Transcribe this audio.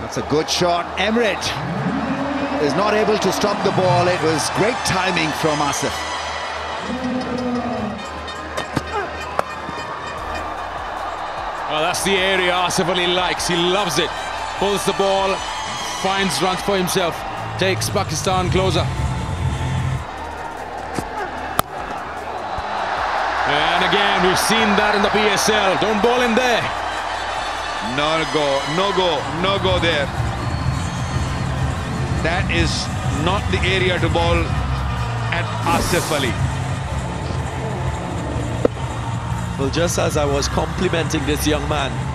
That's a good shot. Emrich is not able to stop the ball. It was great timing from Asif. Well, that's the area Asif Ali likes. He loves it. Pulls the ball, finds runs for himself. Takes Pakistan closer. And again, we've seen that in the PSL. Don't bowl in there. No go, no go, no go there. That is not the area to bowl at Asif Ali. Well, just as I was complimenting this young man,